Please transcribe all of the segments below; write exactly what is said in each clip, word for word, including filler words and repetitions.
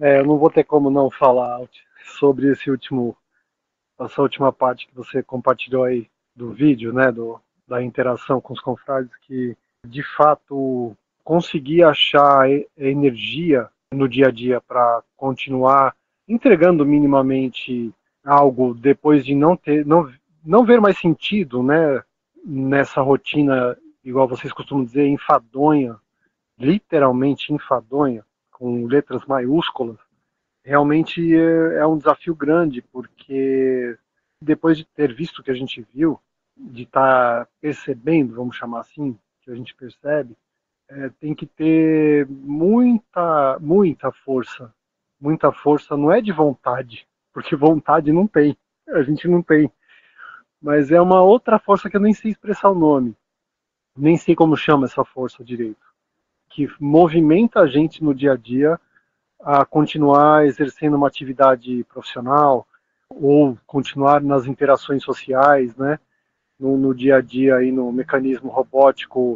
É, eu não vou ter como não falar sobre esse último, essa última parte que você compartilhou aí do vídeo, né, do, da interação com os confrades, que de fato consegui achar energia no dia a dia para continuar entregando minimamente algo depois de não ter, não, não ver mais sentido, né, nessa rotina, igual vocês costumam dizer, enfadonha, literalmente enfadonha, com letras maiúsculas. Realmente é, é um desafio grande, porque depois de ter visto o que a gente viu, de estar tá percebendo, vamos chamar assim, que a gente percebe, é, tem que ter muita, muita força. Muita força não é de vontade, porque vontade não tem, a gente não tem. Mas é uma outra força que eu nem sei expressar o nome, nem sei como chama essa força direito, que movimenta a gente no dia a dia a continuar exercendo uma atividade profissional ou continuar nas interações sociais, né? No, no dia a dia, aí, no mecanismo robótico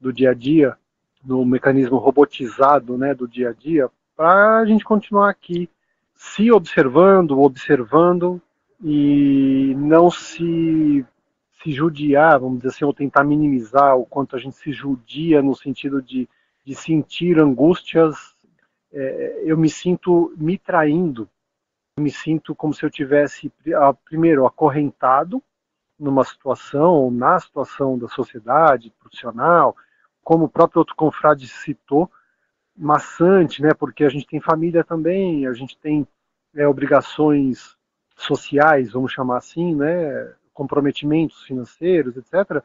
do dia a dia, no mecanismo robotizado, né, do dia a dia, para a gente continuar aqui se observando, observando e não se, se judiar, vamos dizer assim, ou tentar minimizar o quanto a gente se judia no sentido de, de sentir angústias. É, eu me sinto me traindo, me sinto como se eu tivesse, primeiro, acorrentado numa situação, ou na situação da sociedade, profissional, como o próprio outro confrade citou, maçante, né? Porque a gente tem família também, a gente tem é, obrigações sociais, vamos chamar assim, né? Comprometimentos financeiros, etcétera,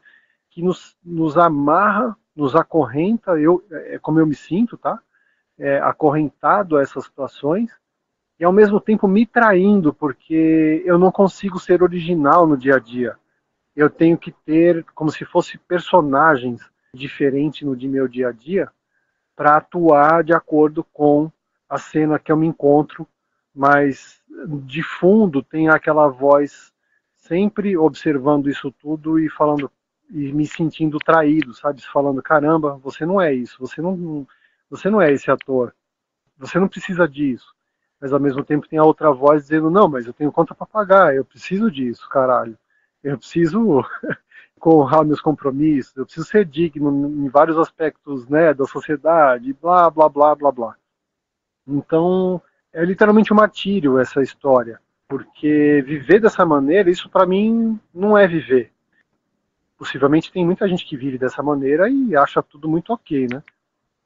que nos, nos amarra, nos acorrenta, eu, é como eu me sinto, tá? É, acorrentado a essas situações e ao mesmo tempo me traindo, porque eu não consigo ser original no dia a dia. Eu tenho que ter como se fosse personagens diferentes no meu dia a dia para atuar de acordo com a cena que eu me encontro, mas de fundo tem aquela voz sempre observando isso tudo e falando e me sentindo traído, sabe? Falando, caramba, você não é isso, você não, você não é esse ator, você não precisa disso. Mas ao mesmo tempo tem a outra voz dizendo, não, mas eu tenho conta para pagar, eu preciso disso, caralho. Eu preciso honrar meus compromissos, eu preciso ser digno em vários aspectos, né, da sociedade, blá, blá, blá, blá, blá. Então, é literalmente um martírio essa história, porque viver dessa maneira, isso para mim não é viver. Possivelmente tem muita gente que vive dessa maneira e acha tudo muito ok, né?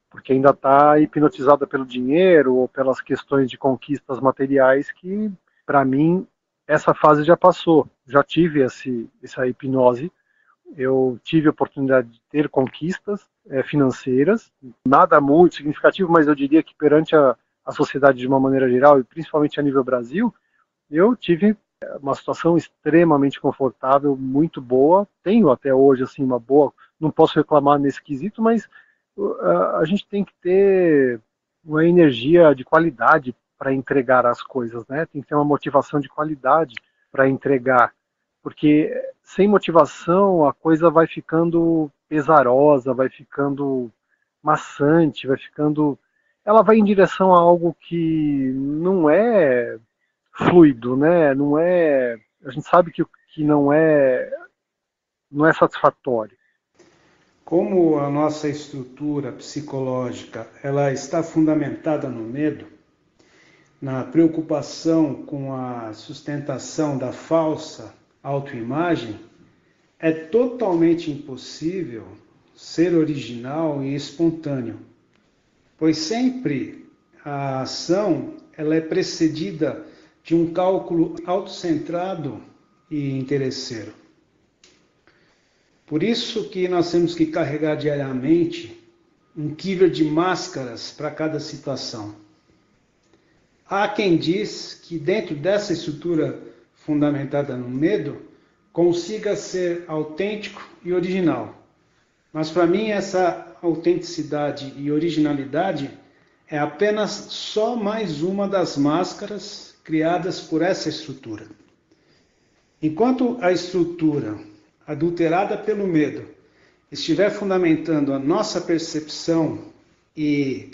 Porque ainda está hipnotizada pelo dinheiro ou pelas questões de conquistas materiais que, para mim, essa fase já passou. Já tive esse, essa hipnose. Eu tive a oportunidade de ter conquistas é, financeiras, nada muito significativo, mas eu diria que perante a, a sociedade de uma maneira geral, e principalmente a nível Brasil, eu tive uma situação extremamente confortável, muito boa, tenho até hoje assim, uma boa, não posso reclamar nesse quesito, mas a, a gente tem que ter uma energia de qualidade para entregar as coisas, né? Tem que ter uma motivação de qualidade para entregar, porque sem motivação a coisa vai ficando pesarosa, vai ficando maçante, vai ficando... Ela vai em direção a algo que não é fluido, né? Não é... A gente sabe que, que não é... não é satisfatório. Como a nossa estrutura psicológica ela está fundamentada no medo, na preocupação com a sustentação da falsa autoimagem, é totalmente impossível ser original e espontâneo, pois sempre a ação ela é precedida de um cálculo autocentrado e interesseiro. Por isso que nós temos que carregar diariamente um quiver de máscaras para cada situação. Há quem diz que dentro dessa estrutura fundamentada no medo, consiga ser autêntico e original. Mas para mim essa autenticidade e originalidade é apenas só mais uma das máscaras criadas por essa estrutura. Enquanto a estrutura adulterada pelo medo estiver fundamentando a nossa percepção e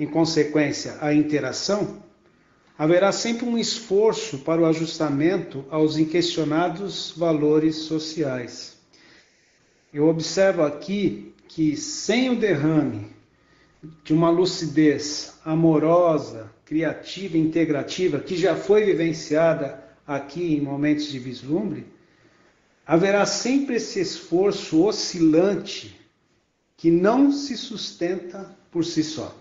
em consequência, a interação, haverá sempre um esforço para o ajustamento aos inquestionados valores sociais. Eu observo aqui que, sem o derrame de uma lucidez amorosa, criativa e integrativa, que já foi vivenciada aqui em momentos de vislumbre, haverá sempre esse esforço oscilante que não se sustenta por si só.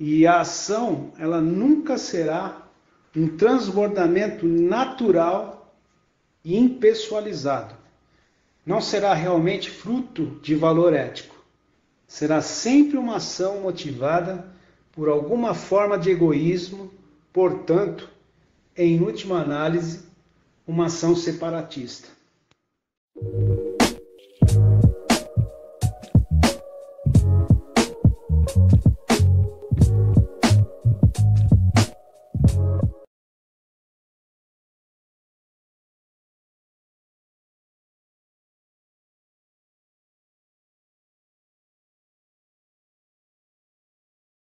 E a ação, ela nunca será um transbordamento natural e impessoalizado. Não será realmente fruto de valor ético. Será sempre uma ação motivada por alguma forma de egoísmo, portanto, em última análise, uma ação separatista.